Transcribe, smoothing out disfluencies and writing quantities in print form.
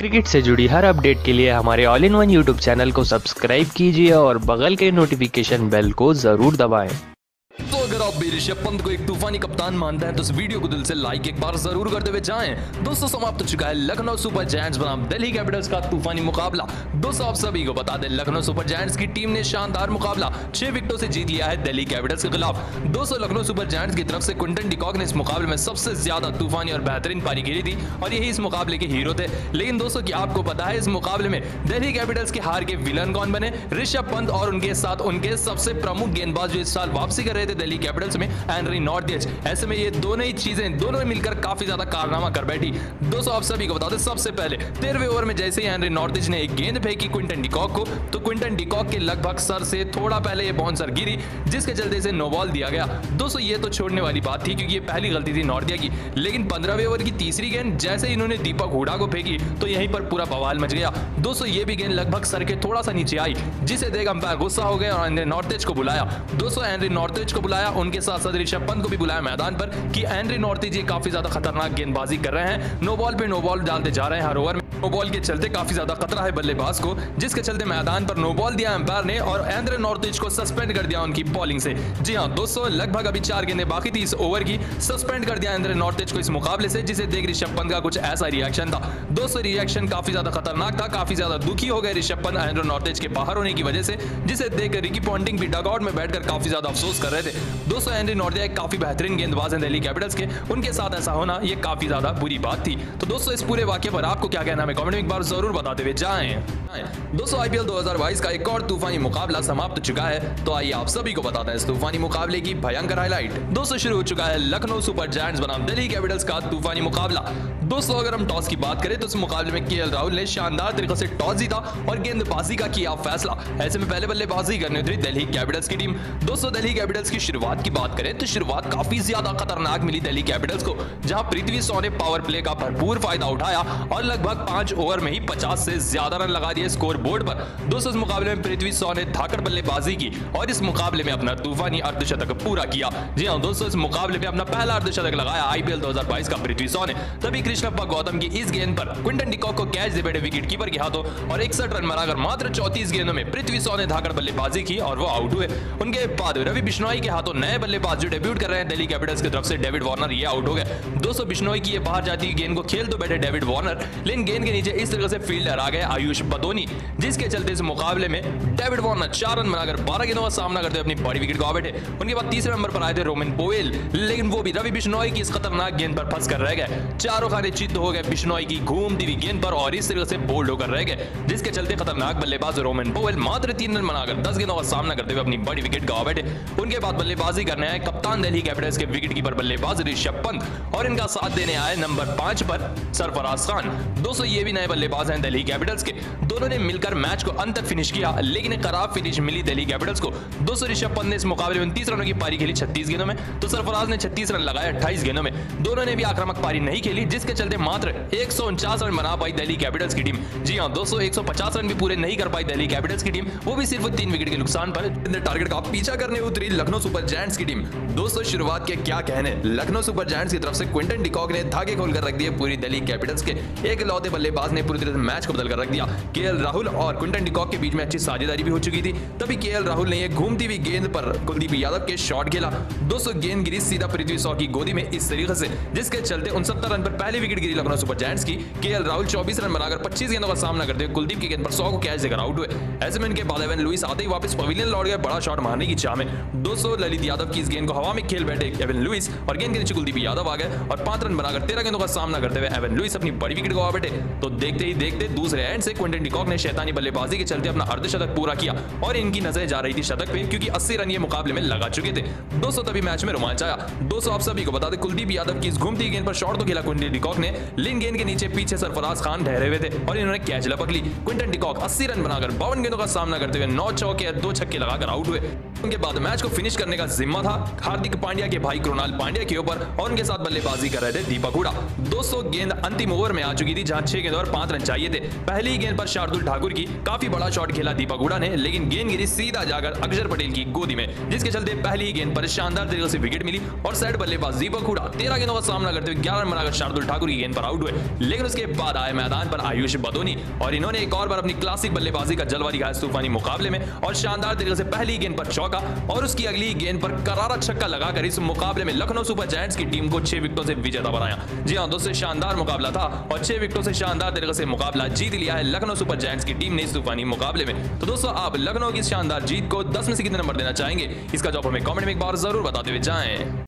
Cricket से जुड़ी हर update के लिए हमारे all in one YouTube channel को सब्सक्राइब कीजिए और बगल के नोटिफिकेशन बेल को जरूर दबाएं। तो अगर आप भी ऋषभ पंत को एक तूफानी कप्तान मानते हैं तो इस वीडियो को दिल से लाइक एक बार जरूर करते हुए जाएं। दोस्तों, समाप्त हो चुका है लखनऊ सुपर जायंट्स बनाम दिल्ली कैपिटल्स का तूफानी मुकाबला। दोस्तों, आप सभी को बता दें, लखनऊ सुपर जायंट्स की टीम ने शानदार मुकाबला 6 विकेटों से जीत लिया है दिल्ली कैपिटल्स के खिलाफ। दोस्तों, लखनऊ सुपर जायंट्स की तरफ से क्विंटन डिकॉक ने इस मुकाबले में सबसे ज्यादा तूफानी और बेहतरीन पारी खेली थी और यही इस मुकाबले के हीरो थे। लेकिन दोस्तों, क्या आपको पता है इस मुकाबले में दिल्ली कैपिटल्स की हार के विलन कौन बने? ऋषभ पंत और उनके साथ उनके सबसे प्रमुख गेंदबाज जो इस साल वापसी कर रहे थे दिल्ली कैपिटल्स में, एंड्री नॉर्थेज। ऐसे में ये दोनों ही चीजें मिलकर काफी ज्यादा कारनामा कर बैठी। दोस्तों, आप सभी को बता दें, सबसे पहले 13वें ओवर में जैसे ही एंड्री नॉर्थेज ने एक गेंद फेंकी क्विंटन डिकॉक को, तो क्विंटन डिकॉक के लगभग सर से थोड़ा पहले ये बाउंसर गिरी, जिसके चलते इसे नो बॉल दिया गया। दोस्तों, ये तो छोड़ने वाली बात थी क्योंकि ये पहली गलती थी नॉर्थेज की। लेकिन 15वें ओवर की तीसरी गेंद जैसे इन्होंने दीपक हुडा को फेंकी तो यहीं पर पूरा बवाल मच गया। दोस्तों, ये भी गेंद लगभग सर के थोड़ा सा नीचे आई, जिसे देख अंपायर गुस्सा हो गए और एंड्री नॉर्थेज को बुलाया। दोस्तों, एंड्री नॉर्थेज को बुलाया, उनके साथ साथ ऋषभ पंत को भी बुलाया मैदान पर कि एंड्री नॉर्थेज काफी ज्यादा खतरनाक गेंदबाजी कर रहे हैं, नो बॉल पे नो बॉल डालते जा रहे हैं हर ओवर में। नो बॉल के चलते काफी ज्यादा खतरा है बल्लेबाज को, जिसके चलते मैदान पर नो बॉल दिया अंपायर ने और एंड्री नॉर्थेज को सस्पेंड कर दिया उनकी बॉलिंग से। जी हां दोस्तों, लगभग अभी 4 गेंदें बाकी थी इस ओवर की, सस्पेंड कर दिया एंड्री नॉर्थेज को इस मुकाबले से, जिसे देख ऋषभ पंत का कुछ ऐसा रिएक्शन था। दोस्तों, रिएक्शन काफी ज्यादा खतरनाक था, काफी ज्यादा दुखी हो गए ऋषभ पंत एंड्री नॉर्थेज के बाहर होने की वजह से, जिसे देख रिकी पॉन्टिंग भी डगआउट में बैठकर काफी ज्यादा अफसोस कर रहे थे। दोस्तों, एंड्री नॉर्थेज काफी बेहतरीन गेंदबाज हैं दिल्ली कैपिटल्स के, उनके साथ ऐसा होना ये काफी ज्यादा बुरी बात थी। तो दोस्तों, इस पूरे वाक्य पर आपको क्या कहना है कमेंट में एक बार जरूर बताते हुए जाएं। दोस्तों, आईपीएल 2022 का एक और तूफानी मुकाबला समाप्त हो चुका है, तो आइए आप सभी को बताते हैं इस तूफानी मुकाबले की भयंकर हाईलाइट। दोस्तों, शुरू हो चुका है लखनऊ सुपर जायंट्स बनाम दिल्ली कैपिटल्स का तूफानी मुकाबला। दोस्तों, अगर हम टॉस की बात करें तो इस मुकाबले में केएल राहुल ने शानदार तरीके से टॉस जीता और गेंदबाजी का किया फैसला। ऐसे में पहले बल्लेबाजी करने उतरी दिल्ली कैपिटल्स की टीम। दोस्तों, दिल्ली कैपिटल्स की शुरुआत की बात करें तो शुरुआत काफी ज्यादा खतरनाक मिली दिल्ली कैपिटल्स को, जहां पृथ्वी शॉ ने पावर प्ले का भरपूर फायदा उठाया और लगभग 5 ओवर में ही 50 से ज्यादा रन लगा दिए स्कोर बोर्ड पर। दोस्तों, इस मुकाबले में पृथ्वी शॉ ने धाकड़ बल्लेबाजी की और इस मुकाबले में अपना तूफानी अर्धशतक पूरा किया। जी हां दोस्तों, इस मुकाबले में अपना पहला अर्धशतक लगाया आईपीएल 2022 का पृथ्वी शॉ ने। तभी कृष्णप्पा गौतम की इस गेंद पर क्विंटन डिकॉक को कैच दे बैठे विकेटकीपर के हाथों और 61 रन मारकर मात्र 34 गेंदों में पृथ्वी शॉ ने धाकड़ बल्लेबाजी की और वो आउट हुए। उनके बाद रवि बिश्नोई के हाथों नए बल्लेबाज जो डेब्यूट कर रहे हैं दिल्ली कैपिटल्स की तरफ से डेविड वार्नर, ये आउट हो गए। दोस्तों, बिश्नोई की ये बाहर जाती हुई गेंद को खेल तो बैठे डेविड वार्नर, लेकिन गेंद के नीचे इस तरह से फील्डर आ गए आयुष बदोनी, जिसके चलते इस मुकाबले में डेविड वार्नर 4 रन बनाकर 12 गेंदों का सामना करते हुए अपनी बड़ी विकेट गवा बैठे। उनके बाद तीसरे नंबर पर आए थे रोमन पोवेल, लेकिन वो भी रवि बिश्नोई की इस खतरनाक गेंद पर फंस कर रह गए। चारों खाने चित्त हो गए बिश्नोई की घूमती हुई गेंद पर और इस तरह से बोल्ड होकर रह गए, जिसके चलते खतरनाक बल्लेबाज रोमन पोवेल मात्र 3 रन बनाकर 10 गेंदों का सामना करते हुए अपनी बड़ी विकेट गवा बैठे। उनके बाद बल्लेबाजी करने आए कप्तान दिल्ली कैपिटल्स के विकेटकीपर बल्लेबाज ऋषभ पंत और इनका साथ देने आए नंबर 5 पर सरफराज़ खान। दोस्तों, ये भी नए बल्लेबाज हैं दिल्ली कैपिटल्स के। दोनों ने मिलकर मैच को अंत तक फिनिश किया, लेकिन एक खराब फिनिश मिली दिल्ली कैपिटल्स को। दोस्तों, ऋषभ पंत ने इस मुकाबले में 30 रनों की पारी खेली 36 गेंदों में, तो सरफराज ने 36 रन लगाए 28 गेंदों में। दोनों ने भी आक्रामक पारी नहीं खेली, जिसके चलते मात्र 149 रन बना पाई दिल्ली कैपिटल्स की टीम। जी हां दोस्तों, 150 रन भी पूरे नहीं कर पाई दिल्ली कैपिटल्स की टीम, वो भी सिर्फ 3 विकेट के नुकसान पर। टारगेट का पीछा करने उतरी लखनऊ सुपर जायंट्स की टीम। दोस्तों, शुरुआत के क्या कहने, लखनऊ सुपर जायंट्स की तरफ से क्विंटन डिकॉक ने धागे खोलकर रख दिए पूरी दिल्ली कैपिटल्स के। एकलौते बल्लेबाज ने पूरी तरह से मैच को बदल कर रख दिया। केएल राहुल और क्विंटन डिकॉक के बीच में अच्छी साझेदारी भी हो चुकी थी, तभी केएल राहुल ने एक घूमती हुई गेंद पर कुलदीप यादव के शॉट खेला। दोस्तों, गेंद गिरी सीधा पृथ्वी शॉ की गोदी में इस तरीके से, जिसके चलते 69 रन पर पहली विकेट गिरी लखनऊ सुपर जायंट्स की। केएल राहुल 24 रन बनाकर 25 गेंदों का सामना करते हुए कुलदीप की गेंद पर शॉ को कैच देकर आउट हुए। ऐसे में इनके बाद केविन लुईस आते ही वापस पवेलियन लौट गए बड़ा शॉट मारने की चाह में। दोस्तों, ललित यादव की इस गेंद को हवा में खेल बैठे केविन लुईस और गेंद के नीचे कुलदीप यादव आ गए और 5 रन बनाकर 13 गेंदों का सामना करते हुए केविन लुईस अपनी बड़ी विकेट गवा बैठे। तो देखते ही देखते दूसरे एंड से क्विंटन डिकॉक ने शैतानी बल्लेबाजी के चलते अपना अर्धशतक पूरा किया और इनकी नजरें जा रही थी शतक पे, क्योंकि 80 रन ये मुकाबले में लगा चुके थे। दोस्तों, तभी मैच में रोमांच आया। दोस्तों, आप सभी को बता दें, कुलदीप यादव की इस घूमती गेंद पर शॉट तो खेला क्विंटन डिकॉक ने, लेकिन गेंद के नीचे पीछे सरफराज खान ठहरे हुए थे और इन्होंने कैच लपक ली। क्विंटन डिकॉक 80 रन बनाकर 52 गेंदों का सामना करते हुए 9 चौके और 2 छक्के लगाकर आउट हुए। उनके बाद मैच को फिनिश करने का जिम्मा था हार्दिक पांड्या के भाई कृणाल पांड्या के ऊपर और उनके साथ बल्लेबाजी कर रहे थे दीपक हुडा। 200 गेंद अंतिम ओवर में आ चुकी थी जहां 6 गेंद और 5 रन चाहिए थे। पहली गेंद पर शार्दुल ठाकुर की काफी बड़ा शॉट खेला दीपक हुडा ने, लेकिन गेंद गिरी सीधा जाकर अक्षर पटेल की गोदी में, जिसके चलते पहली गेंद पर शानदार तरीके से विकेट मिली और साइड बल्लेबाज दीपक हुडा 13 गेंदों का सामना करते हुए 11 रन बनाकर शार्दुल ठाकुर की गेंद पर आउट हुए। लेकिन उसके बाद आए मैदान पर आयुष बदोनी और इन्होंने एक और बार अपनी क्लासिक बल्लेबाजी का जलवा दिखाया इस तूफानी मुकाबले में और शानदार तरीके से पहली गेंद पर चौका और उसकी अगली गेंद पर करारा छक्का लगाकर इस मुकाबले में लखनऊ सुपर जायंट्स की टीम को 6 विकेटों से विजेता बनाया। जी हां दोस्तों, शानदार मुकाबला था और 6 विकेटों से शानदार तरीके से मुकाबला जीत लिया है लखनऊ सुपर जायंट्स की टीम ने इस तूफानी मुकाबले में। तो दोस्तों, आप लखनऊ की शानदार जीत को 10 में से कितने नंबर देना चाहेंगे? इसका जवाब हमें कॉमेंट में एक बार जरूर बताते हुए जाएं।